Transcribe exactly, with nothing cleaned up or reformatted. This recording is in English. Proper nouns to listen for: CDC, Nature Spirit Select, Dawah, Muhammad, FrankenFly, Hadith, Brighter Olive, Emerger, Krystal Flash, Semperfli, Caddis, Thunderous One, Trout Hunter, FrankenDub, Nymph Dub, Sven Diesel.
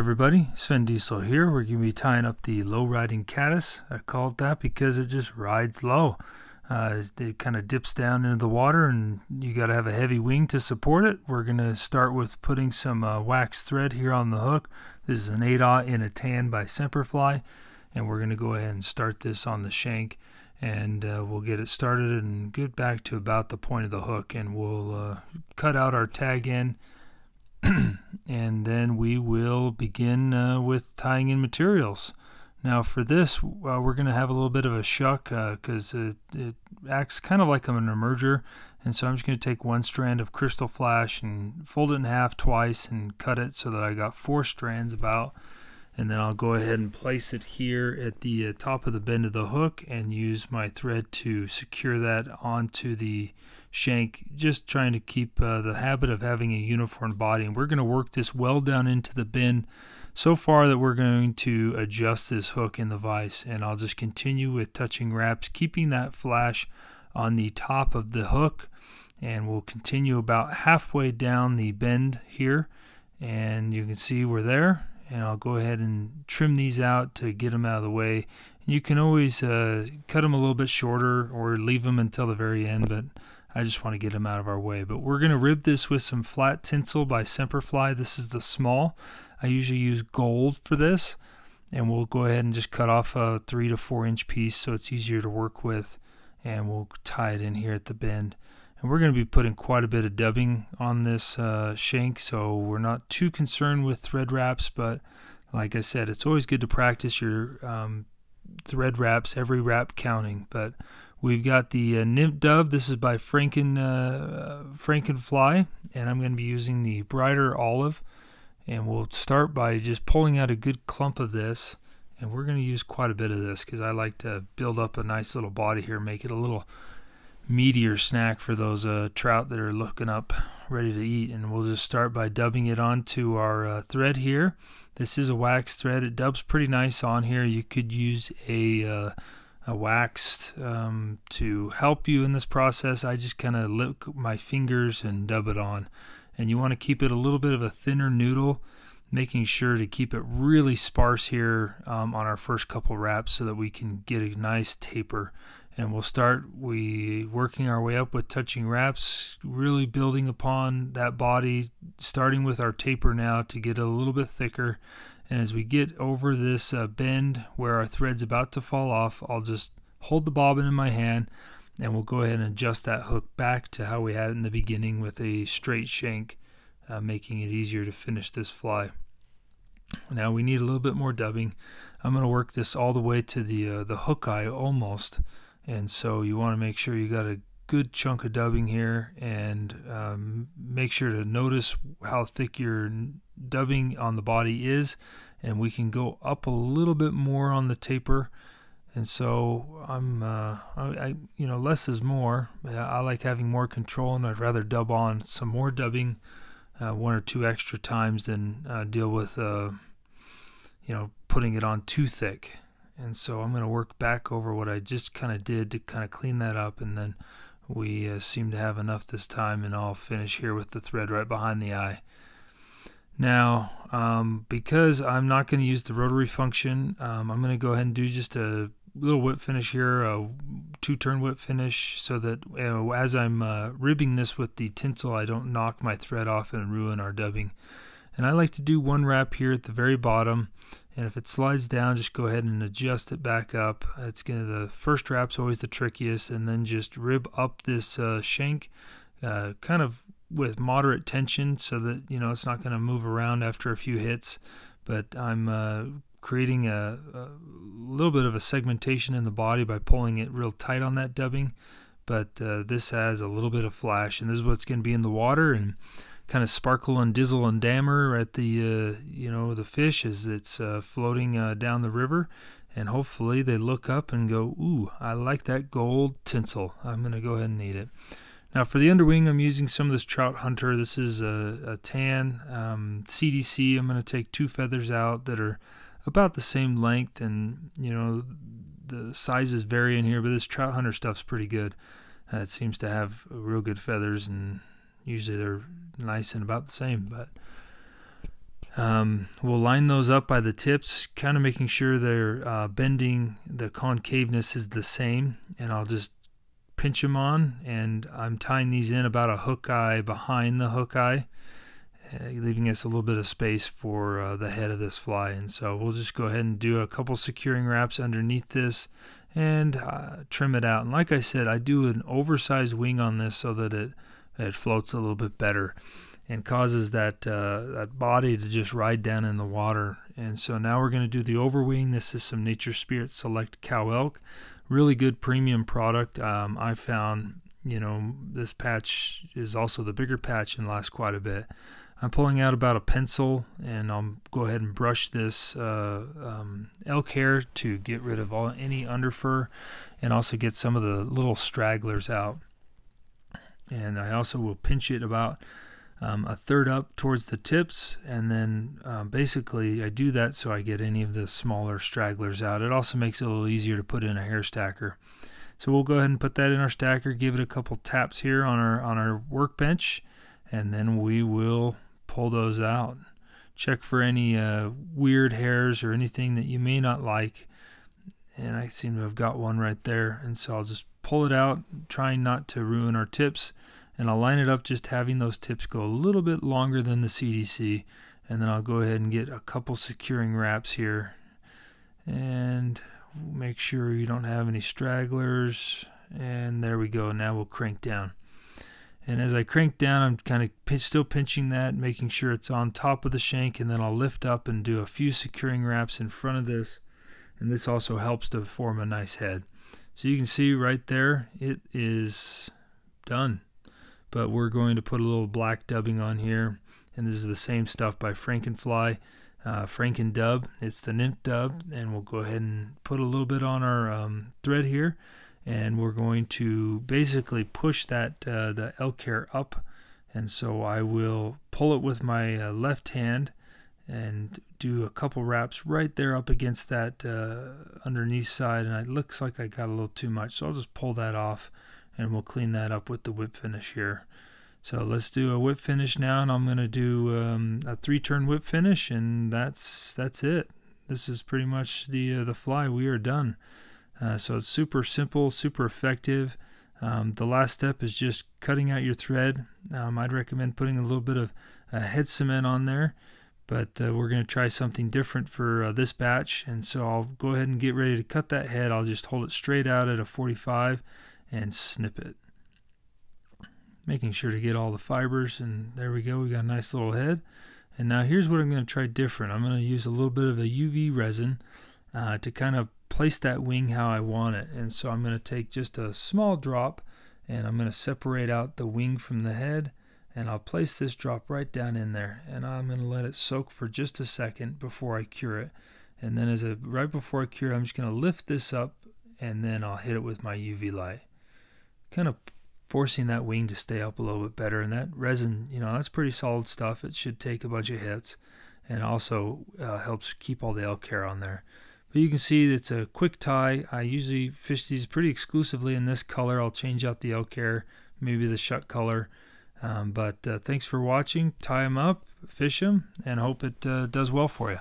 everybody? Sven Diesel here. We're going to be tying up the low-riding caddis. I call it that because it just rides low. Uh, it kind of dips down into the water, and you got to have a heavy wing to support it. We're going to start with putting some uh, wax thread here on the hook. This is an eight aught in a tan by Semperfli, and we're going to go ahead and start this on the shank, and uh, we'll get it started and get back to about the point of the hook, and we'll uh, cut out our tag end. And then we will begin uh, with tying in materials. Now for this, uh, we're going to have a little bit of a shuck because uh, it, it acts kind of like an emerger. And so I'm just going to take one strand of Krystal Flash and fold it in half twice and cut it so that I got four strands about. And then I'll go ahead and place it here at the uh, top of the bend of the hook and use my thread to secure that onto the shank, just trying to keep uh, the habit of having a uniform body. And we're going to work this well down into the bend so far that we're going to adjust this hook in the vise, and I'll just continue with touching wraps, keeping that flash on the top of the hook, and we'll continue about halfway down the bend here, and you can see we're there. And I'll go ahead and trim these out to get them out of the way. You can always uh, cut them a little bit shorter or leave them until the very end, but I just want to get them out of our way. But we're going to rib this with some flat tinsel by Semperfli. This is the small. I usually use gold for this, and we'll go ahead and just cut off a three to four inch piece so it's easier to work with, and we'll tie it in here at the bend. And we're going to be putting quite a bit of dubbing on this uh, shank, so we're not too concerned with thread wraps, but like I said, it's always good to practice your um, thread wraps, every wrap counting. But we've got the uh, Nymph Dub. This is by Franken, uh, FrankenFly, and I'm going to be using the Brighter Olive. And we'll start by just pulling out a good clump of this, and we're going to use quite a bit of this because I like to build up a nice little body here, make it a little meatier snack for those uh, trout that are looking up ready to eat. And we'll just start by dubbing it onto our uh, thread here. This is a wax thread. It dubs pretty nice on here. You could use a, uh, a waxed um, to help you in this process. I just kind of lick my fingers and dub it on, and you want to keep it a little bit of a thinner noodle, making sure to keep it really sparse here um, on our first couple wraps so that we can get a nice taper. And we'll start we working our way up with touching wraps, really building upon that body, starting with our taper now to get a little bit thicker. And as we get over this uh, bend where our thread's about to fall off, I'll just hold the bobbin in my hand, and we'll go ahead and adjust that hook back to how we had it in the beginning with a straight shank, uh, making it easier to finish this fly. Now we need a little bit more dubbing. I'm going to work this all the way to the uh, the hook eye almost. And so you want to make sure you got a good chunk of dubbing here, and um, make sure to notice how thick your dubbing on the body is, and we can go up a little bit more on the taper. And so I'm, uh, I, I, you know, less is more. I like having more control, and I'd rather dub on some more dubbing uh, one or two extra times than uh, deal with, uh, you know, putting it on too thick. And so I'm going to work back over what I just kind of did to kind of clean that up, and then we uh, seem to have enough this time, and I'll finish here with the thread right behind the eye. Now, um, because I'm not going to use the rotary function, um, I'm going to go ahead and do just a little whip finish here, a two-turn whip finish, so that uh, as I'm uh, ribbing this with the tinsel, I don't knock my thread off and ruin our dubbing. And I like to do one wrap here at the very bottom, and if it slides down, just go ahead and adjust it back up. It's gonna, the first wrap's always the trickiest, and then just rib up this uh, shank uh, kind of with moderate tension so that, you know, it's not gonna move around after a few hits. But I'm uh, creating a, a little bit of a segmentation in the body by pulling it real tight on that dubbing. But uh, this has a little bit of flash, and this is what's gonna be in the water, and kind of sparkle and dizzle and dammer at the uh, you know, the fish as it's uh, floating uh, down the river, and hopefully they look up and go, "Ooh, I like that gold tinsel. I'm gonna go ahead and eat it." Now for the underwing, I'm using some of this Trout Hunter. This is a, a tan um, C D C. I'm gonna take two feathers out that are about the same length, and you know, the sizes vary in here, but this Trout Hunter stuff's pretty good. Uh, it seems to have real good feathers, and usually they're nice and about the same. But Um, we'll line those up by the tips, kind of making sure their uh, bending, the concaveness is the same, and I'll just pinch them on, and I'm tying these in about a hook eye behind the hook eye, leaving us a little bit of space for uh, the head of this fly. And so we'll just go ahead and do a couple securing wraps underneath this and uh, trim it out. And like I said, I do an oversized wing on this so that it, it floats a little bit better and causes that, uh, that body to just ride down in the water. And so now we're going to do the overwing. This is some Nature Spirit Select Cow Elk. Really good premium product. Um, I found, you know, this patch is also the bigger patch and lasts quite a bit. I'm pulling out about a pencil, and I'll go ahead and brush this uh, um, elk hair to get rid of all any underfur, and also get some of the little stragglers out. And I also will pinch it about um, a third up towards the tips, and then uh, basically I do that so I get any of the smaller stragglers out. It also makes it a little easier to put in a hair stacker. So we'll go ahead and put that in our stacker, give it a couple taps here on our on our workbench, and then we will pull those out. Check for any uh, weird hairs or anything that you may not like. And I seem to have got one right there, and so I'll just pull it out, trying not to ruin our tips, and I'll line it up just having those tips go a little bit longer than the C D C, and then I'll go ahead and get a couple securing wraps here and make sure you don't have any stragglers. And there we go. Now we'll crank down. And as I crank down, I'm kind of pinch, still pinching that, making sure it's on top of the shank, and then I'll lift up and do a few securing wraps in front of this. And this also helps to form a nice head. So you can see right there, it is done. But we're going to put a little black dubbing on here. And this is the same stuff by FrankenFly, uh, FrankenDub. It's the Nymph Dub. And we'll go ahead and put a little bit on our um, thread here. And we're going to basically push that uh, the elk hair up, and so I will pull it with my uh, left hand and do a couple wraps right there up against that uh, underneath side, and it looks like I got a little too much, so I'll just pull that off, and we'll clean that up with the whip finish here. So let's do a whip finish now, and I'm going to do um, a three-turn whip finish, and that's that's it. This is pretty much the uh, the fly. We are done. Uh, so it's super simple, super effective. Um, the last step is just cutting out your thread. Um, I'd recommend putting a little bit of uh, head cement on there, but uh, we're going to try something different for uh, this batch. And so I'll go ahead and get ready to cut that head. I'll just hold it straight out at a forty-five and snip it, making sure to get all the fibers. And there we go. We got a nice little head. And now here's what I'm going to try different. I'm going to use a little bit of a U V resin uh, to kind of place that wing how I want it. And so I'm going to take just a small drop, and I'm going to separate out the wing from the head, and I'll place this drop right down in there, and I'm going to let it soak for just a second before I cure it. And then as a right before I cure it, I'm just going to lift this up, and then I'll hit it with my U V light, kind of forcing that wing to stay up a little bit better. And that resin, you know, that's pretty solid stuff. It should take a bunch of hits, and also uh, helps keep all the elk hair on there. But you can see it's a quick tie. I usually fish these pretty exclusively in this color. I'll change out the elk hair, maybe the shuck color. Um, but uh, thanks for watching. Tie them up, fish them, and hope it uh, does well for you.